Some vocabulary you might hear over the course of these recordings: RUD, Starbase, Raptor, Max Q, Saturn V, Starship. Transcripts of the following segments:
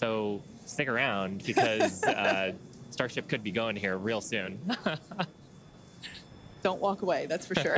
So stick around because Starship could be going here real soon. Don't walk away, that's for sure.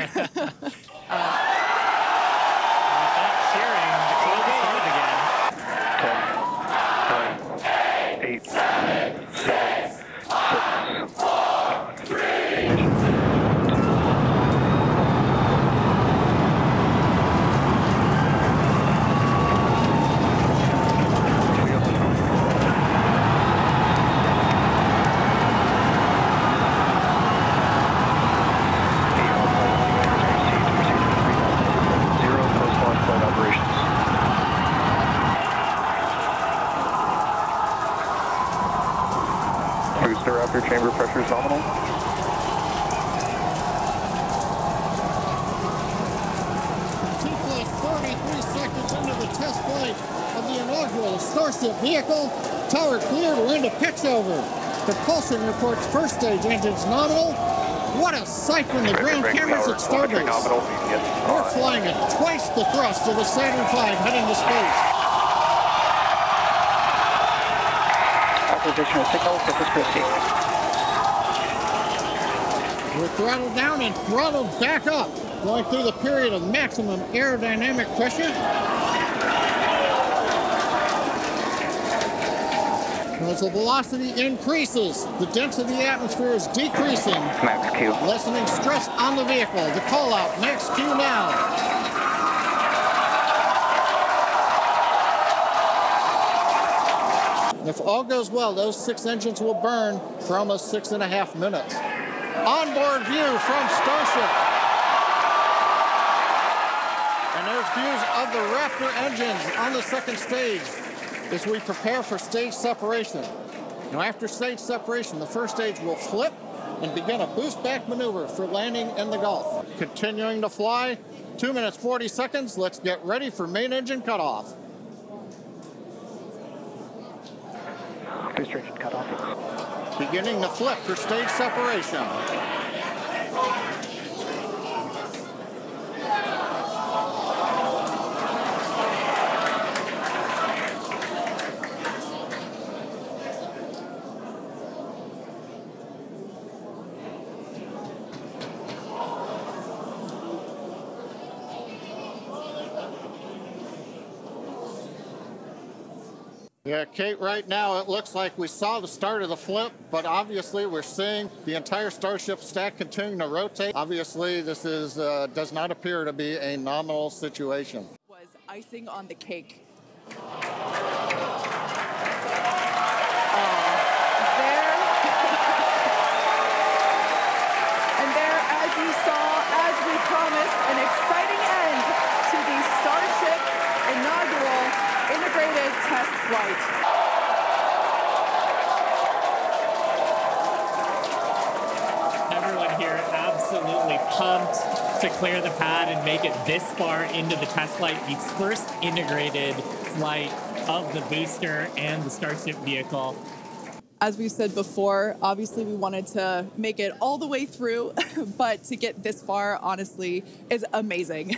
Raptor chamber pressure is nominal. T-plus 33 seconds into the test flight of the inaugural Starship vehicle. Tower cleared, wind picks over. Propulsion reports first stage engines nominal. What a sight from the ground cameras at Starbase. We're flying at twice the thrust of the Saturn V heading to space. Additional signal, this is Christie. We're throttled down and throttled back up, going through the period of maximum aerodynamic pressure. As the velocity increases, the density of the atmosphere is decreasing. Max Q. Lessening stress on the vehicle. The call out, max Q now. If all goes well, those six engines will burn for almost 6.5 minutes. Onboard view from Starship. And there's views of the Raptor engines on the second stage as we prepare for stage separation. Now, after stage separation, the first stage will flip and begin a boost back maneuver for landing in the Gulf. Continuing to fly, 2 minutes, 40 seconds. Let's get ready for main engine cutoff. Cut off. Beginning the flip for stage separation. Yeah, Kate, right now it looks like we saw the start of the flip, but obviously we're seeing the entire Starship stack continuing to rotate. Obviously, this is does not appear to be a nominal situation. Was icing on the cake. And there, as you saw, as we promised, an exciting end to the Starship inaugural integrated test flight. Everyone here absolutely pumped to clear the pad and make it this far into the test flight. The first integrated flight of the booster and the Starship vehicle. As we've said before, obviously we wanted to make it all the way through, but to get this far, honestly, is amazing.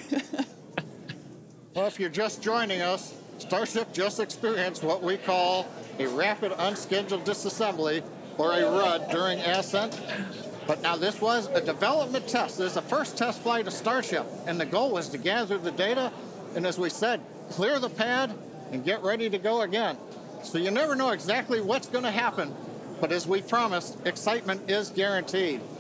Well, if you're just joining us, Starship just experienced what we call a rapid unscheduled disassembly, or a RUD, during ascent. But now this was a development test. This is the first test flight of Starship, and the goal was to gather the data and, as we said, clear the pad and get ready to go again. So you never know exactly what's going to happen, but as we promised, excitement is guaranteed.